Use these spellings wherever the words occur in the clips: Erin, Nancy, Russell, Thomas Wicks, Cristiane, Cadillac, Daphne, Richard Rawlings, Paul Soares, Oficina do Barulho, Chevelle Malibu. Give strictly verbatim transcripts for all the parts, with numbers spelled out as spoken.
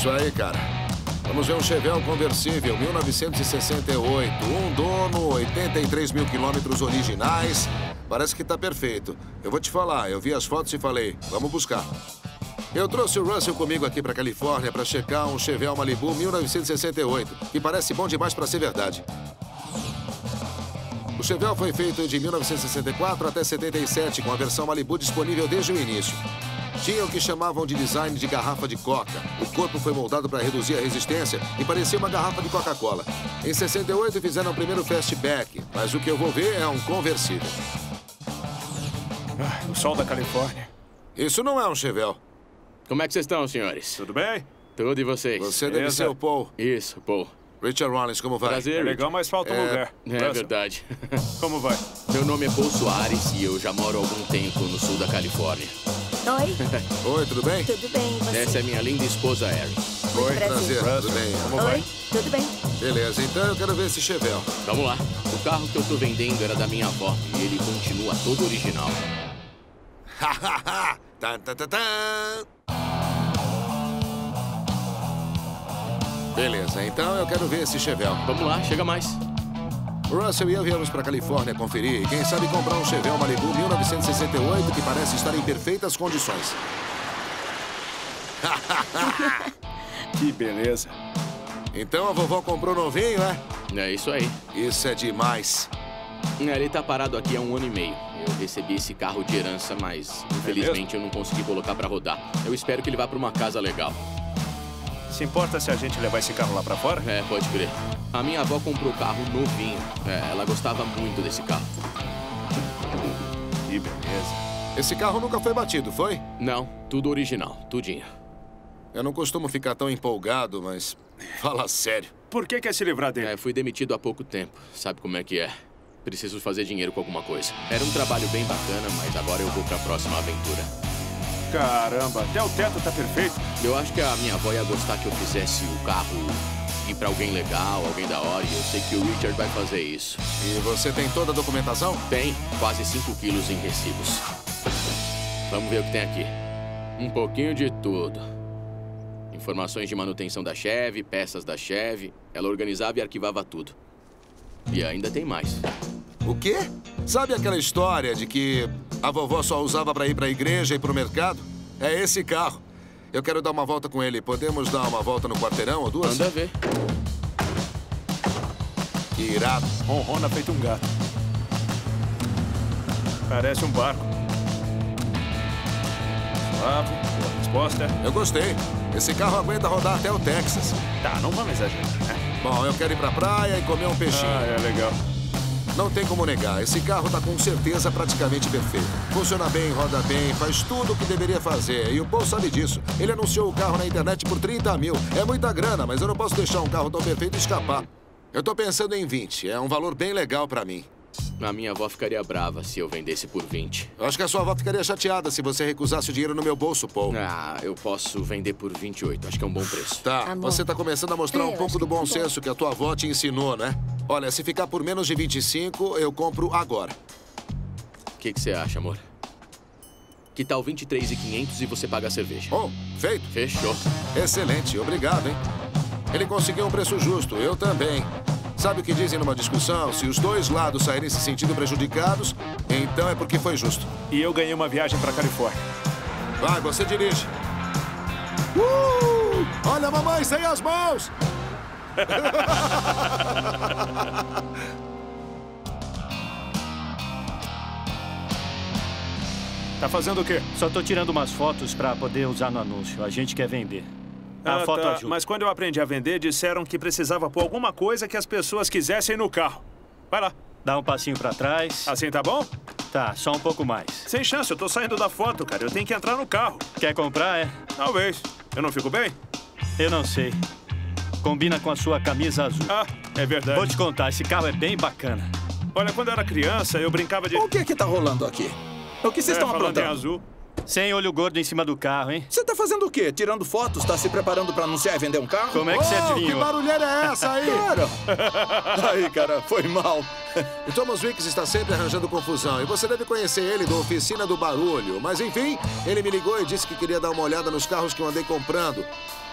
Isso aí, cara. Vamos ver um Chevelle conversível, mil novecentos e sessenta e oito. Um dono, oitenta e três mil quilômetros originais. Parece que tá perfeito. Eu vou te falar, eu vi as fotos e falei, vamos buscar. Eu trouxe o Russell comigo aqui pra Califórnia pra checar um Chevelle Malibu mil novecentos e sessenta e oito, que parece bom demais pra ser verdade. O Chevelle foi feito de mil novecentos e sessenta e quatro até setenta e sete, com a versão Malibu disponível desde o início. Tinha o que chamavam de design de garrafa de coca. O corpo foi moldado para reduzir a resistência e parecia uma garrafa de Coca-Cola. Em sessenta e oito fizeram o primeiro fastback, mas o que eu vou ver é um conversível. Ah, o sol da Califórnia. Isso não é um Chevelle. Como é que vocês estão, senhores? Tudo bem? Tudo e vocês? Você deve Essa... ser o Paul. Isso, Paul. Richard Rawlings, como vai? Prazer, é legal, mas falta um é... lugar. É Russell. Verdade. Como vai? Meu nome é Paul Soares e eu já moro há algum tempo no sul da Califórnia. Oi. Oi, tudo bem? Tudo bem, você? Essa é minha linda esposa, Erin. Oi, prazer. prazer. Tudo bem? Como Oi, vai? Tudo bem. Beleza, então eu quero ver esse Chevelle. Vamos lá. O carro que eu tô vendendo era da minha avó e ele continua todo original. Hahaha! Tan, tan, tan, tan. Beleza, então eu quero ver esse Chevelle. Vamos lá, chega mais. Russell e eu viemos para Califórnia conferir e quem sabe comprar um Chevelle Malibu mil novecentos e sessenta e oito que parece estar em perfeitas condições. Que beleza. Então a vovó comprou novinho, né? É isso aí. Isso é demais. Ele tá parado aqui há um ano e meio. Eu recebi esse carro de herança, mas infelizmente é eu não consegui colocar para rodar. Eu espero que ele vá para uma casa legal. Se importa se a gente levar esse carro lá pra fora? É, pode crer. A minha avó comprou o carro novinho. É, ela gostava muito desse carro. Que beleza. Esse carro nunca foi batido, foi? Não, tudo original, tudinho. Eu não costumo ficar tão empolgado, mas fala sério. Por que quer se livrar dele? É, fui demitido há pouco tempo. Sabe como é que é? Preciso fazer dinheiro com alguma coisa. Era um trabalho bem bacana, mas agora eu vou pra próxima aventura. Caramba, até o teto tá perfeito. Eu acho que a minha avó ia gostar que eu fizesse o carro ir pra alguém legal, alguém da hora, e eu sei que o Richard vai fazer isso. E você tem toda a documentação? Tem, quase cinco quilos em recibos. Vamos ver o que tem aqui. Um pouquinho de tudo. Informações de manutenção da Chevy, peças da Chevy. Ela organizava e arquivava tudo. E ainda tem mais. O quê? Sabe aquela história de que a vovó só usava pra ir pra igreja e pro mercado? É esse carro. Eu quero dar uma volta com ele. Podemos dar uma volta no quarteirão ou duas? Manda ver. Que irado. Ronrona feito um gato. Parece um barco. Suave, boa resposta. Eu gostei. Esse carro aguenta rodar até o Texas. Tá, não vamos exagerar, né? Bom, eu quero ir pra praia e comer um peixinho. Ah, é legal. Não tem como negar, esse carro tá com certeza praticamente perfeito. Funciona bem, roda bem, faz tudo o que deveria fazer. E o Paul sabe disso. Ele anunciou o carro na internet por trinta mil. É muita grana, mas eu não posso deixar um carro tão perfeito escapar. Eu tô pensando em vinte. É um valor bem legal pra mim. A minha avó ficaria brava se eu vendesse por vinte. Eu acho que a sua avó ficaria chateada se você recusasse o dinheiro no meu bolso, Paul. Ah, eu posso vender por vinte e oito. Acho que é um bom preço. Tá, Amor. Você tá começando a mostrar eu um pouco do bom senso que a tua avó te ensinou, né? Olha, se ficar por menos de vinte e cinco, eu compro agora. O que que você acha, amor? Que tal vinte e três mil e quinhentos e você paga a cerveja? Oh, feito. Fechou. Excelente, obrigado, hein? Ele conseguiu um preço justo, eu também. Sabe o que dizem numa discussão? Se os dois lados saírem se sentindo prejudicados, então é porque foi justo. E eu ganhei uma viagem pra Califórnia. Vai, você dirige. Uh! Olha a mamãe sem as mãos! Tá fazendo o quê? Só tô tirando umas fotos pra poder usar no anúncio. A gente quer vender. A ah, foto tá. ajuda. Mas quando eu aprendi a vender, disseram que precisava pôr alguma coisa que as pessoas quisessem no carro. Vai lá. Dá um passinho pra trás. Assim tá bom? Tá, só um pouco mais. Sem chance, eu tô saindo da foto, cara. Eu tenho que entrar no carro. Quer comprar, é? Talvez. Eu não fico bem? Eu não sei. Combina com a sua camisa azul. Ah, é verdade. Vou te contar, esse carro é bem bacana. Olha, quando eu era criança, eu brincava de... O que é que tá rolando aqui? O que vocês é, estão aprontando? Em azul. Sem olho gordo em cima do carro, hein? Você tá fazendo o quê? Tirando fotos? Tá se preparando pra anunciar e vender um carro? Como é que oh, você adivinhou? Que barulheira é essa aí? Cara! Aí, cara, foi mal. O Thomas Wicks está sempre arranjando confusão. E você deve conhecer ele do Oficina do Barulho. Mas, enfim, ele me ligou e disse que queria dar uma olhada nos carros que eu andei comprando.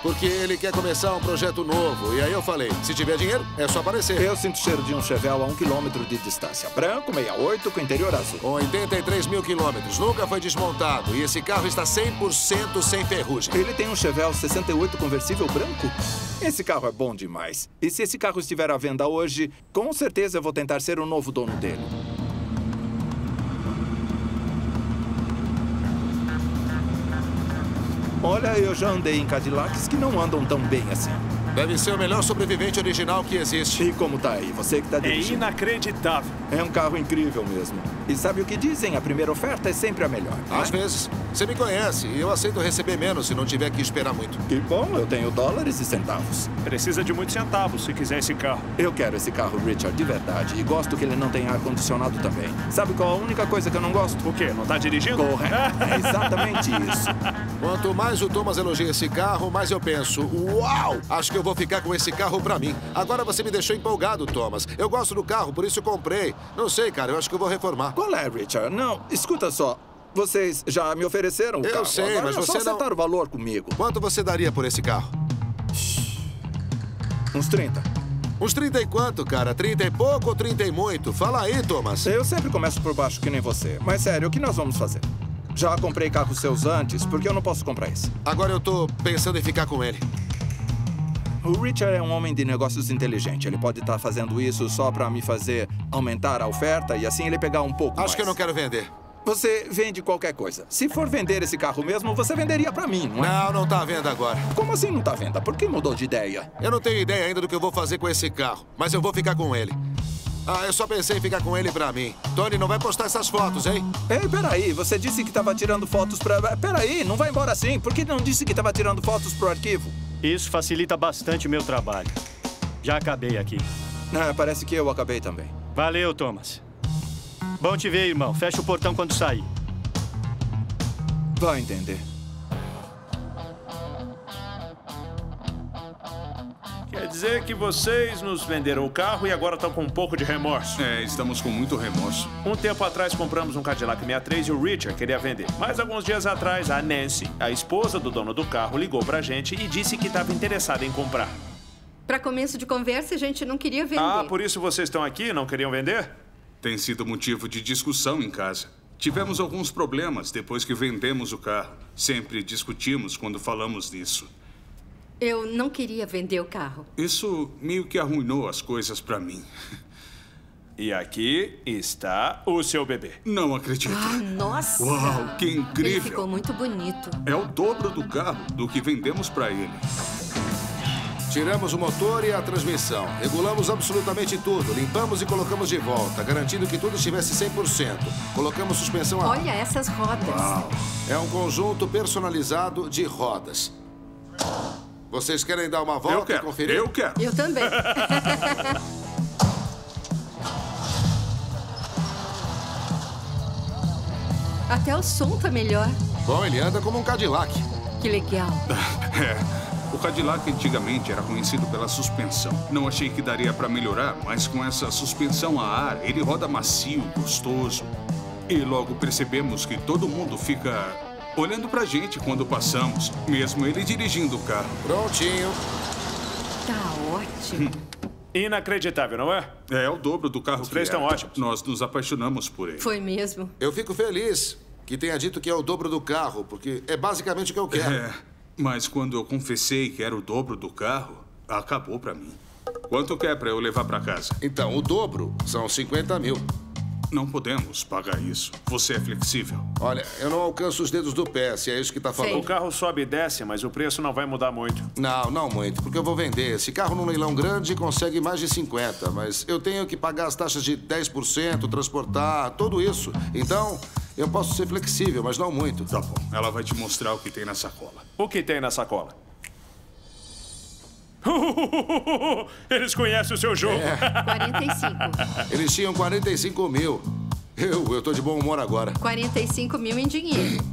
porque ele quer começar um projeto novo. E aí eu falei, se tiver dinheiro, é só aparecer. Eu sinto cheiro de um Chevelle a um quilômetro de distância. Branco, sessenta e oito, com interior azul. oitenta e três mil quilômetros. Nunca foi desmontado. E esse carro está cem por cento sem ferrugem. Ele tem um Chevelle sessenta e oito conversível branco? Esse carro é bom demais. E se esse carro estiver à venda hoje, com certeza eu vou tentar ser o novo dono dele. Olha, eu já andei em Cadillacs que não andam tão bem assim. Deve ser o melhor sobrevivente original que existe. E como tá aí? Você que tá dirigindo. É inacreditável. É um carro incrível mesmo. E sabe o que dizem? A primeira oferta é sempre a melhor. Né? Às vezes. Você me conhece e eu aceito receber menos se não tiver que esperar muito. Que bom, eu tenho dólares e centavos. Precisa de muitos centavos se quiser esse carro. Eu quero esse carro, Richard, de verdade. E gosto que ele não tem ar-condicionado também. Sabe qual a única coisa que eu não gosto? O quê? Não tá dirigindo? Correto. É exatamente isso. Quanto mais o Thomas elogia esse carro, mais eu penso, uau! Acho que eu vou ficar com esse carro pra mim. Agora você me deixou empolgado, Thomas. Eu gosto do carro, por isso eu comprei. Não sei, cara, eu acho que eu vou reformar. Qual é, Richard? Não, escuta só. Vocês já me ofereceram o carro. Eu sei, mas você não... só acertar o valor comigo. Quanto você daria por esse carro? Uns trinta. Uns trinta e quanto, cara? trinta e pouco ou trinta e muito? Fala aí, Thomas. Eu sempre começo por baixo que nem você. Mas sério, o que nós vamos fazer? Já comprei carros seus antes, porque eu não posso comprar esse. Agora eu tô pensando em ficar com ele. O Richard é um homem de negócios inteligente. Ele pode estar fazendo isso só pra me fazer aumentar a oferta e assim ele pegar um pouco mais. Acho que eu não quero vender. Você vende qualquer coisa. Se for vender esse carro mesmo, você venderia pra mim, não é? Não, não tá à venda agora. Como assim não tá à venda? Por que mudou de ideia? Eu não tenho ideia ainda do que eu vou fazer com esse carro, mas eu vou ficar com ele. Ah, eu só pensei em ficar com ele pra mim. Tony, não vai postar essas fotos, hein? Ei, peraí, você disse que tava tirando fotos pra... Peraí, não vai embora assim. Por que não disse que tava tirando fotos pro arquivo? Isso facilita bastante o meu trabalho. Já acabei aqui. Ah, parece que eu acabei também. Valeu, Thomas. Bom te ver, irmão. Fecha o portão quando sair. Vai entender. Quer dizer que vocês nos venderam o carro e agora estão com um pouco de remorso. É, estamos com muito remorso. Um tempo atrás compramos um Cadillac sessenta e três e o Richard queria vender. Mas alguns dias atrás, a Nancy, a esposa do dono do carro, ligou pra gente e disse que estava interessada em comprar. Pra começo de conversa, a gente não queria vender. Ah, por isso vocês estão aqui e não queriam vender? Tem sido motivo de discussão em casa. Tivemos alguns problemas depois que vendemos o carro. Sempre discutimos quando falamos disso. Eu não queria vender o carro. Isso meio que arruinou as coisas pra mim. E aqui está o seu bebê. Não acredito. Ah, nossa! Uau, que incrível! Ele ficou muito bonito. É o dobro do carro do que vendemos pra ele. Tiramos o motor e a transmissão. Regulamos absolutamente tudo. Limpamos e colocamos de volta, garantindo que tudo estivesse cem por cento. Colocamos suspensão a... Olha essas rodas. Uau. É um conjunto personalizado de rodas. Vocês querem dar uma volta e conferir? Eu quero. Eu também. Até o som tá melhor. Bom, ele anda como um Cadillac. Que legal. É. O Cadillac antigamente era conhecido pela suspensão. Não achei que daria para melhorar, mas com essa suspensão a ar, ele roda macio, gostoso. E logo percebemos que todo mundo fica olhando pra gente quando passamos, mesmo ele dirigindo o carro. Prontinho. Tá ótimo. Hum. Inacreditável, não é? É o dobro do carro. Os três estão ótimos. Nós nos apaixonamos por ele. Foi mesmo. Eu fico feliz que tenha dito que é o dobro do carro, porque é basicamente o que eu quero. É. Mas quando eu confessei que era o dobro do carro, acabou pra mim. Quanto quer pra eu levar pra casa? Então, o dobro são cinquenta mil. Não podemos pagar isso. Você é flexível. Olha, eu não alcanço os dedos do pé, se é isso que tá falando. Sim. O carro sobe e desce, mas o preço não vai mudar muito. Não, não muito, porque eu vou vender. Esse carro num leilão grande consegue mais de cinquenta, mas eu tenho que pagar as taxas de dez por cento, transportar, tudo isso. Então... eu posso ser flexível, mas não muito. Tá bom. Ela vai te mostrar o que tem na sacola. O que tem na sacola? Eles conhecem o seu jogo. É. quarenta e cinco. Eles tinham quarenta e cinco mil. Eu, eu tô de bom humor agora. quarenta e cinco mil em dinheiro.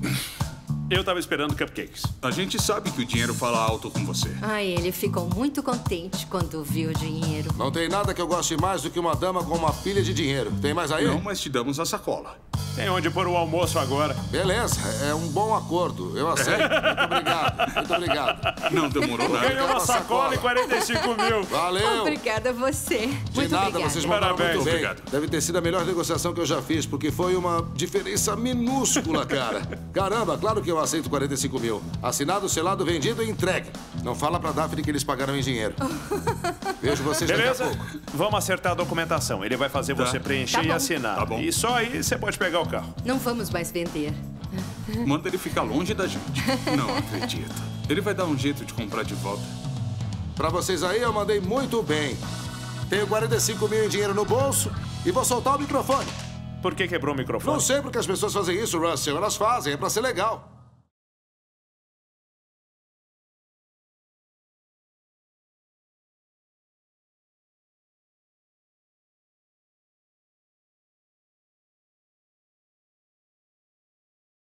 Eu tava esperando cupcakes. A gente sabe que o dinheiro fala alto com você. Ai, ele ficou muito contente quando viu o dinheiro. Não tem nada que eu goste mais do que uma dama com uma pilha de dinheiro. Tem mais aí? Não, mas te damos a sacola. Tem onde pôr o almoço agora. Beleza, é um bom acordo. Eu aceito. Muito obrigado. Muito obrigado. Não demorou nada. Ganhou uma sacola e quarenta e cinco mil. Valeu. Obrigada a você. De muito nada, obrigada. Vocês mandaram muito bem. Obrigado. Deve ter sido a melhor negociação que eu já fiz, porque foi uma diferença minúscula, cara. Caramba, claro que eu aceito quarenta e cinco mil. Assinado, selado, vendido e entregue. Não fala pra Daphne que eles pagaram em dinheiro. Vejo vocês Beleza? daqui a pouco. Vamos acertar a documentação. Ele vai fazer tá. você preencher tá e assinar. Tá bom. E só aí você pode pegar o carro. Não vamos mais vender. Manda ele ficar longe da gente. Não acredito. Ele vai dar um jeito de comprar de volta. Pra vocês aí, eu mandei muito bem. Tenho quarenta e cinco mil em dinheiro no bolso e vou soltar o microfone. Por que quebrou o microfone? Não sei porque as pessoas fazem isso, Russell. Elas fazem, é pra ser legal.